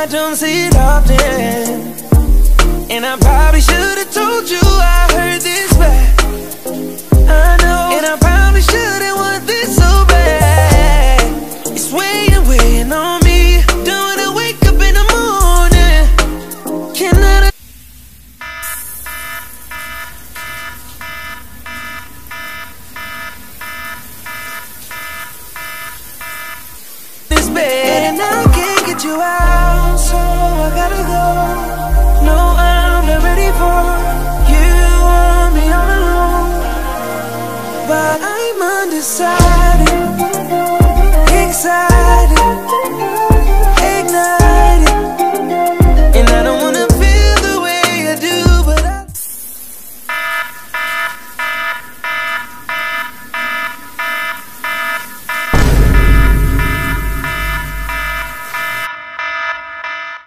I don't see it often, and I probably should have told you I heard this back. I know, and I probably shouldn't want this so bad. It's weighing on me. Don't wanna wake up in the morning. Cannot. This bed, and I can't get you out, so I gotta go. No, I'm not ready for you. Want me all alone, but I'm undecided.